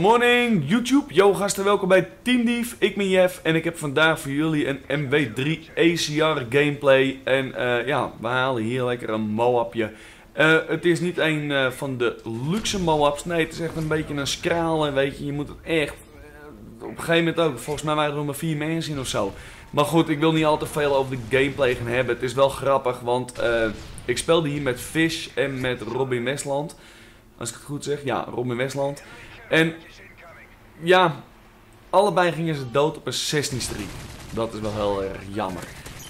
Morning YouTube, yo gasten, welkom bij Team Dief. Ik ben Jef en ik heb vandaag voor jullie een MW3 ACR gameplay. En ja, we halen hier lekker een MOABje. Het is niet een van de luxe MOABs, nee, het is echt een beetje een skralen, weet je. Je moet het echt, op een gegeven moment ook, volgens mij waren er nog maar 4 mensen in of zo. Maar goed, ik wil niet al te veel over de gameplay gaan hebben. Het is wel grappig, want ik speelde hier met Fish en met Robin Westland. Als ik het goed zeg, ja, Robin Westland. En ja, allebei gingen ze dood op een 16 streak. Dat is wel heel erg jammer.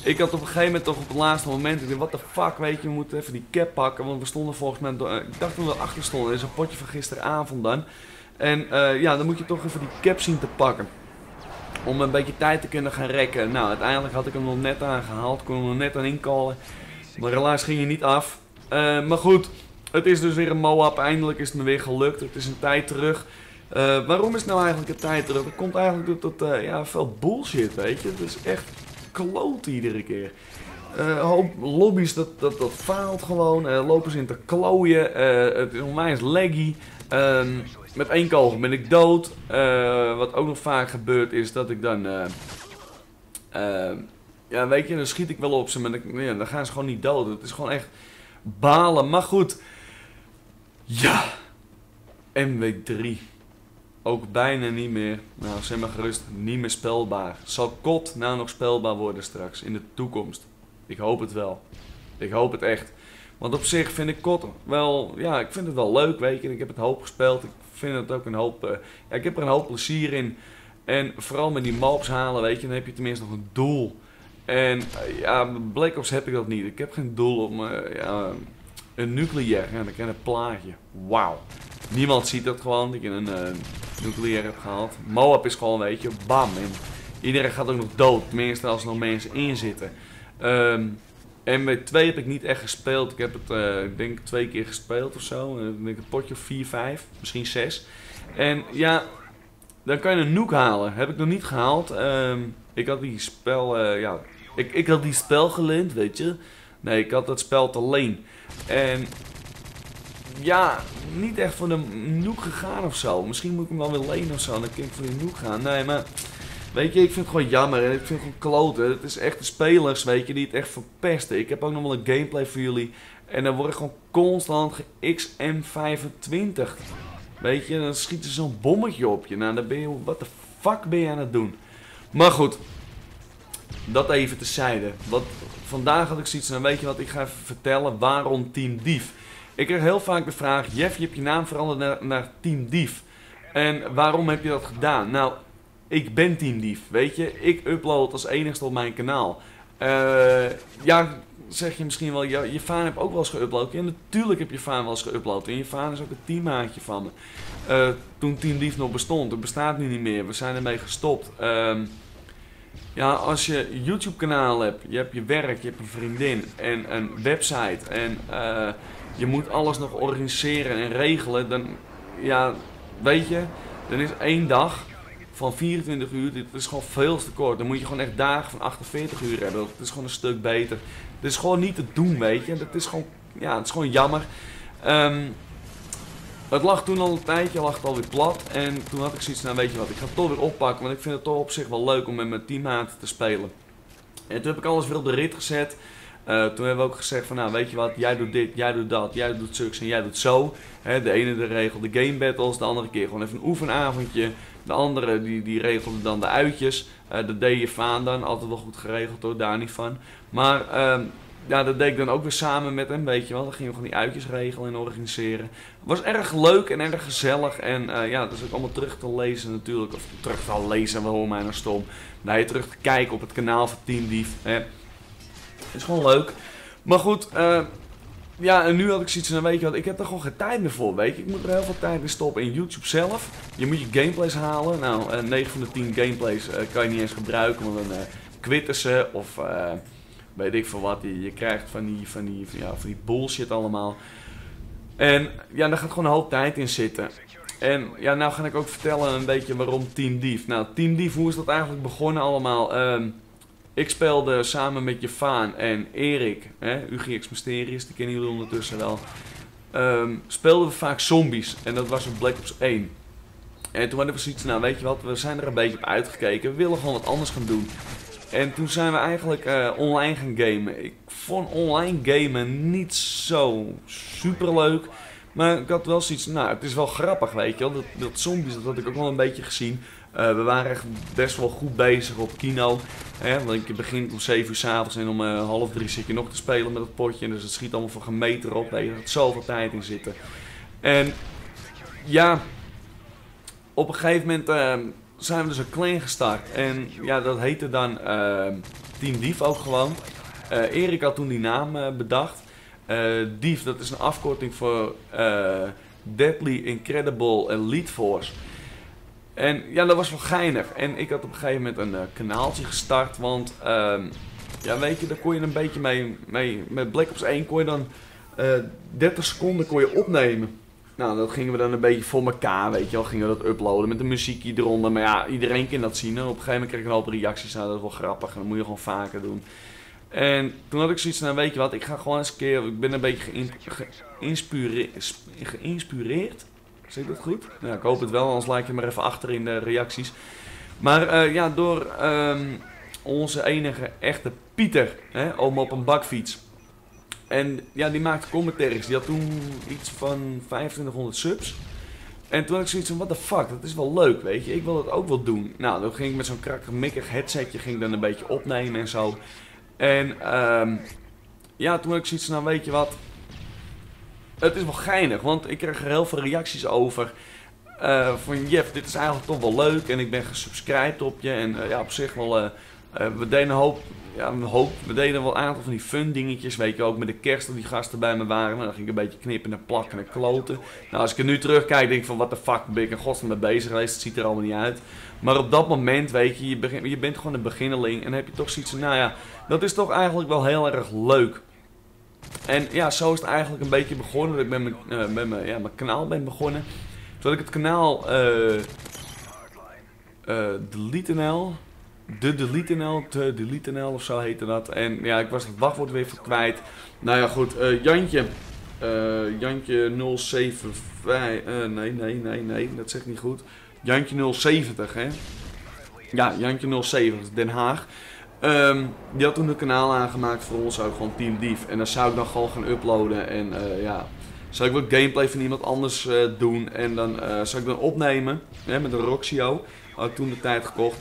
Ik had op een gegeven moment toch op het laatste moment, ik dacht, wat de fuck, weet je, we moeten even die cap pakken. Want we stonden volgens mij, ik dacht toen we erachter stonden, is een potje van gisteravond dan. En ja, dan moet je toch even die cap zien te pakken. Om een beetje tijd te kunnen gaan rekken. Nou, uiteindelijk had ik hem nog net aangehaald, kon hem nog net aan inkallen. Maar helaas ging hij niet af. Maar goed. Het is dus weer een MOAB, eindelijk is het me weer gelukt, het is een tijd terug. Waarom is het nou eigenlijk een tijd terug? Dat komt eigenlijk door dat ja, veel bullshit, weet je. Het is echt kloot iedere keer. Lobby's, dat faalt gewoon, lopen ze in te klooien, het is onwijs laggy. Met één kogel ben ik dood. Wat ook nog vaak gebeurt is dat ik dan... ja, weet je, dan schiet ik wel op ze, maar dan gaan ze gewoon niet dood. Het is gewoon echt balen, maar goed... Ja, MW3. Ook bijna niet meer, nou zeg maar gerust, niet meer spelbaar. Zal COD nou nog spelbaar worden straks, in de toekomst? Ik hoop het wel. Ik hoop het echt. Want op zich vind ik COD wel, ja, ik vind het wel leuk, weet je. Ik heb het hoop gespeeld, ik vind het ook een hoop, ja, ik heb er een hoop plezier in. En vooral met die mobs halen, weet je, dan heb je tenminste nog een doel. En ja, Black Ops heb ik dat niet. Ik heb geen doel om... een nucleair, ja, dan ken ik een plaatje. Wauw. Niemand ziet dat gewoon, dat ik een nucleair heb gehaald. MOAB is gewoon, weet je, bam. En iedereen gaat ook nog dood, tenminste als er nog mensen in zitten. MW2 heb ik niet echt gespeeld. Ik heb het, ik denk 2 keer gespeeld of zo. Ik denk een potje of 4, 5, misschien 6. En ja, dan kan je een nuke halen. Heb ik nog niet gehaald. Ik had die spel, ja, ik had die spel geleend, weet je. Nee, ik had dat spel te leen. En ja, niet echt voor de nuke gegaan of zo. Misschien moet ik hem wel weer lenen of zo. Dan kan ik voor de nuke gaan. Nee, maar weet je, ik vind het gewoon jammer. En ik vind het gewoon kloten. Het is echt de spelers, weet je, die het echt verpesten. Ik heb ook nog wel een gameplay voor jullie. En dan word ik gewoon constant ge-XM25. Weet je, dan schieten ze zo'n bommetje op je. Nou, dan ben je, wat de fuck ben je aan het doen? Maar goed, dat even terzijde. Wat, vandaag had ik zoiets en weet je wat, ik ga even vertellen waarom Team Dief. Ik krijg heel vaak de vraag, Jef, je hebt je naam veranderd naar Team Dief. En waarom heb je dat gedaan? Nou, ik ben Team Dief, weet je. Ik upload als enigste op mijn kanaal. Ja, zeg je misschien wel, ja, Jefan heb ook wel eens geüpload. Ja, natuurlijk heb Jefan wel eens geüpload. En Jefan is ook een teammaatje van me. Toen Team Dief nog bestond. Het bestaat nu niet meer. We zijn ermee gestopt. Ja, als je YouTube kanaal hebt, je hebt je werk, je hebt een vriendin en een website en je moet alles nog organiseren en regelen, dan, ja, weet je, dan is 1 dag van 24 uur, dit is gewoon veel te kort. Dan moet je gewoon echt dagen van 48 uur hebben, dat is gewoon een stuk beter. Dit is gewoon niet te doen, weet je, dat is gewoon, ja, het is gewoon jammer. Het lag toen al een tijdje, lag het alweer plat en toen had ik zoiets van, nou, weet je wat, ik ga het toch weer oppakken, want ik vind het toch op zich wel leuk om met mijn teammaten te spelen. En toen heb ik alles weer op de rit gezet. Toen hebben we ook gezegd van, nou, weet je wat, jij doet dit, jij doet dat, jij doet zulks en jij doet zo. He, de ene de regel de game battles, de andere keer gewoon even een oefenavondje. De andere die regelde dan de uitjes. Dat deed Jefan dan, altijd wel goed geregeld hoor, daar niet van. Maar... ja, dat deed ik dan ook weer samen met hem, weet je wel. Dan gingen we gewoon die uitjes regelen en organiseren. Het was erg leuk en erg gezellig. En ja, dat is ook allemaal terug te lezen natuurlijk. Of terug te lezen, waarom mij nou stom. Nee, terug te kijken op het kanaal van Team Dief. Het is gewoon leuk. Maar goed, ja, en nu had ik zoiets van, weet je wat, ik heb er gewoon geen tijd meer voor, weet je. Ik moet er heel veel tijd in stoppen in YouTube zelf. Je moet je gameplays halen. Nou, 9 van de 10 gameplays kan je niet eens gebruiken, want dan quitten ze of... weet ik veel wat, je krijgt van die bullshit allemaal. En ja, daar gaat gewoon een hoop tijd in zitten. En ja, nou ga ik ook vertellen een beetje waarom Team Dief. Nou, Team Dief, hoe is dat eigenlijk begonnen allemaal? Ik speelde samen met Jefan en Erik, hè, UGX Mysteries, die kennen jullie ondertussen wel. Speelden we vaak zombies en dat was in Black Ops 1. En toen hadden we zoiets, nou weet je wat, we zijn er een beetje op uitgekeken. We willen gewoon wat anders gaan doen. En toen zijn we eigenlijk online gaan gamen. Ik vond online gamen niet zo super leuk. Maar ik had wel zoiets, nou het is wel grappig weet je wel. Dat zombies, dat had ik ook wel een beetje gezien. We waren echt best wel goed bezig op kino. Want je begint om 7 uur 's avonds en om 2:30 zit je nog te spelen met het potje. Dus het schiet allemaal voor geen meter op. Daar gaat zoveel tijd in zitten. En ja, op een gegeven moment zijn we dus een clan gestart. En ja, dat heette dan Team Dief ook gewoon. Erik had toen die naam bedacht. Dief, dat is een afkorting voor Deadly Incredible Elite Force. En ja, dat was wel geinig. En ik had op een gegeven moment een kanaaltje gestart. Want ja, weet je, daar kon je een beetje mee. Met Black Ops 1 kon je dan 30 seconden kon je opnemen. Nou, dat gingen we dan een beetje voor elkaar, weet je wel. Gingen we dat uploaden met een muziekje eronder. Maar ja, iedereen kan dat zien. Hè. Op een gegeven moment kreeg ik een hoop reacties. Nou, dat is wel grappig. En dat moet je gewoon vaker doen. En toen had ik zoiets van, weet je wat, ik ga gewoon eens een keer... Ik ben een beetje geïnspireerd. Zeg ik dat goed? Nou, ik hoop het wel, anders laat je maar even achter in de reacties. Maar ja, door onze enige echte Pieter, hè, om op een bakfiets. En ja, die maakte commentaries. Die had toen iets van 2500 subs. En toen had ik zoiets van, what the fuck, dat is wel leuk, weet je. Ik wil dat ook wel doen. Nou, dan ging ik met zo'n krakkemikkig headsetje, ging ik dan een beetje opnemen en zo. En ja, toen had ik zoiets van, nou weet je wat... Het is wel geinig, want ik kreeg er heel veel reacties over. Van Jeff, dit is eigenlijk toch wel leuk en ik ben gesubscribed op je. En ja, op zich wel, we deden een hoop, we deden wel een aantal van die fun dingetjes. Weet je, ook met de kerst dat die gasten bij me waren. Nou, dan ging ik een beetje knippen en plakken en kloten. Nou, als ik er nu terugkijk, denk ik van what the fuck, ben ik in godsnaam mee bezig geweest. Het ziet er allemaal niet uit. Maar op dat moment, weet je, je bent gewoon een beginneling. En heb je toch zoiets van, nou ja, dat is toch eigenlijk wel heel erg leuk. En ja, zo is het eigenlijk een beetje begonnen, dat ik met mijn kanaal ben begonnen. Toen had ik het kanaal DeleteNL, DeleteNL of zo heette dat. En ja, ik was het wachtwoord weer even kwijt. Nou ja, goed, Jantje 075, nee, dat zegt niet goed. Jantje 070, hè. Ja, Jantje 070, Den Haag. Die had toen een kanaal aangemaakt voor ons ook, gewoon Team Dief. En daar zou ik dan gewoon gaan uploaden. En ja, zou ik wat gameplay van iemand anders doen. En dan zou ik dan opnemen, hè, met een Roxio. Had ik toen de tijd gekocht.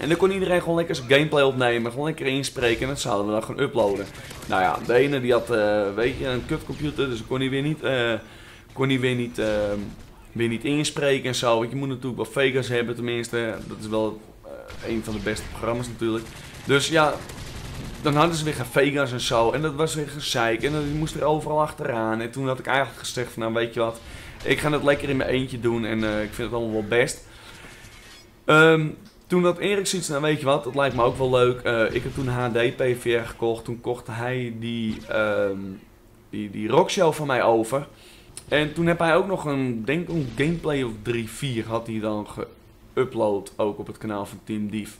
En dan kon iedereen gewoon lekker zijn gameplay opnemen. Gewoon lekker inspreken en dat zouden we dan gaan uploaden. Nou ja, de ene die had, weet je, een kutcomputer. Dus dan kon hij weer niet inspreken en zo. Want je moet natuurlijk wel Vegas hebben tenminste. Dat is wel... een van de beste programma's natuurlijk. Dus ja, dan hadden ze weer gaan Vegas en zo. En dat was weer gezeik. En die moest er overal achteraan. En toen had ik eigenlijk gezegd van, nou weet je wat. Ik ga dat lekker in mijn eentje doen. En ik vind het allemaal wel best. Toen had Erik zoiets, nou weet je wat. Dat lijkt me ook wel leuk. Ik heb toen HD PVR gekocht. Toen kocht hij die Rockshell van mij over. En toen heb hij ook nog een, denk ik een gameplay of 3-4 had hij dan upload ook op het kanaal van Team Dief.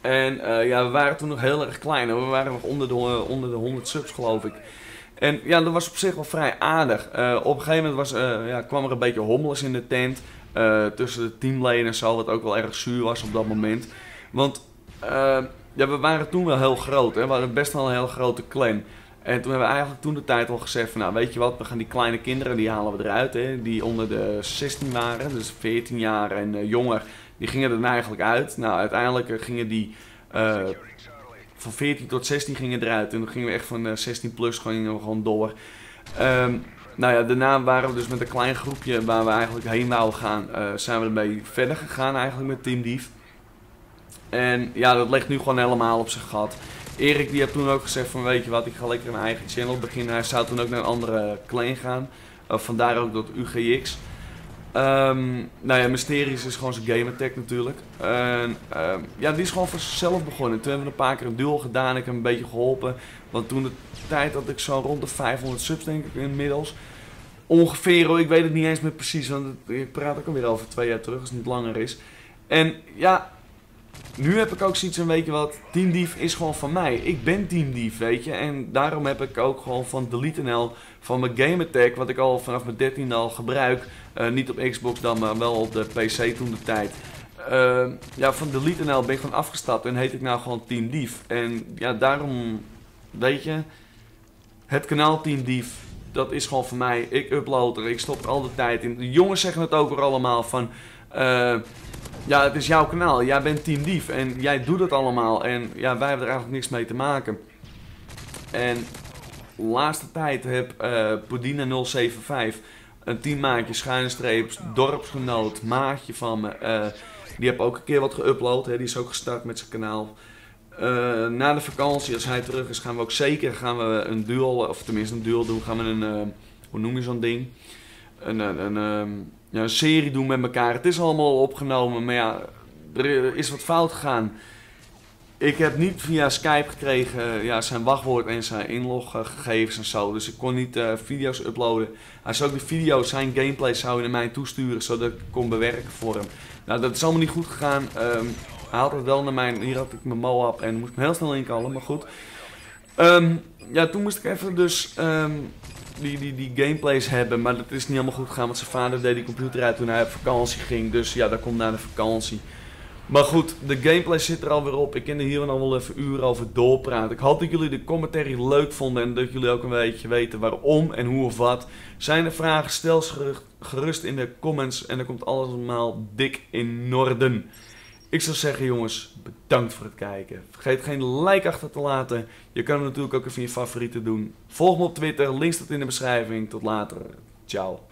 En ja, we waren toen nog heel erg klein. We waren nog onder de 100 subs geloof ik. En ja, dat was op zich wel vrij aardig. Op een gegeven moment kwam er een beetje hommeles in de tent. Tussen de teamleden en zo. Wat ook wel erg zuur was op dat moment. Want ja, we waren toen wel heel groot. Hè? We hadden best wel een heel grote clan. En toen hebben we eigenlijk toen de tijd al gezegd van, nou weet je wat, we gaan die kleine kinderen, die halen we eruit, hè, die onder de 16 waren, dus 14 jaar en jonger, die gingen er eigenlijk uit. Nou, uiteindelijk gingen die van 14 tot 16 gingen eruit en dan gingen we echt van 16 plus gewoon door. Nou ja, daarna waren we dus met een klein groepje waar we eigenlijk heen wouden gaan, zijn we ermee verder gegaan eigenlijk met Team Dief. En ja, dat ligt nu gewoon helemaal op zijn gat. Erik die had toen ook gezegd van, weet je wat, ik ga lekker een eigen channel beginnen. Hij zou toen ook naar een andere clan gaan. Vandaar ook dat UGX. Nou ja, Mysteries is gewoon zijn gamertag natuurlijk. Ja, die is gewoon voor zichzelf begonnen. Toen hebben we een paar keer een duel gedaan. Ik heb hem een beetje geholpen. Want toen de tijd had ik zo rond de 500 subs denk ik inmiddels. Ongeveer hoor, ik weet het niet eens meer precies. Want ik praat ook alweer over 2 jaar terug als het niet langer is. En ja... Nu heb ik ook zoiets van, weet je wat, Team Dief is gewoon van mij. Ik ben Team Dief, weet je. En daarom heb ik ook gewoon van DeleteNL, van mijn gamertag, wat ik al vanaf mijn 13e al gebruik. Niet op Xbox dan, maar wel op de PC toen de tijd. Ja, van DeleteNL ben ik gewoon afgestapt en heet ik nou gewoon Team Dief. En ja, daarom, weet je, het kanaal Team Dief, dat is gewoon van mij. Ik upload er, ik stop er al de tijd in. De jongens zeggen het ook weer allemaal van... ja, het is jouw kanaal. Jij bent Team Dief en jij doet het allemaal. En ja, wij hebben er eigenlijk niks mee te maken. En de laatste tijd heb Poudina075, een teammaatje, schuinstreeps, dorpsgenoot, maatje van me. Die heb ook een keer wat geüpload. Die is ook gestart met zijn kanaal. Na de vakantie, als hij terug is, gaan we ook zeker een duel, of tenminste een duel doen. Gaan we een, hoe noem je zo'n ding? Ja, een serie doen met elkaar. Het is allemaal opgenomen, maar ja, er is wat fout gegaan. Ik heb niet via Skype gekregen, ja, zijn wachtwoord en zijn inloggegevens en zo. Dus ik kon niet video's uploaden. Hij zou ook de video's, zijn gameplay zou hij naar mij toesturen, zodat ik kon bewerken voor hem. Nou, dat is allemaal niet goed gegaan. Hij had het wel naar mij, hier had ik mijn MOAB en moest ik hem heel snel inkallen, maar goed. Ja, toen moest ik even dus... Die gameplays hebben, maar dat is niet helemaal goed gegaan, want zijn vader deed die computer uit toen hij op vakantie ging. Dus ja, dat komt na de vakantie. Maar goed, de gameplay zit er alweer op. Ik kan er hier nog wel even uren over doorpraten. Ik hoop dat jullie de commentary leuk vonden en dat jullie ook een beetje weten waarom en hoe of wat. Zijn er vragen, stel ze gerust in de comments en dan komt alles allemaal dik in orde. Ik zou zeggen, jongens, bedankt voor het kijken. Vergeet geen like achter te laten. Je kan het natuurlijk ook even je favorieten doen. Volg me op Twitter, link staat in de beschrijving. Tot later. Ciao.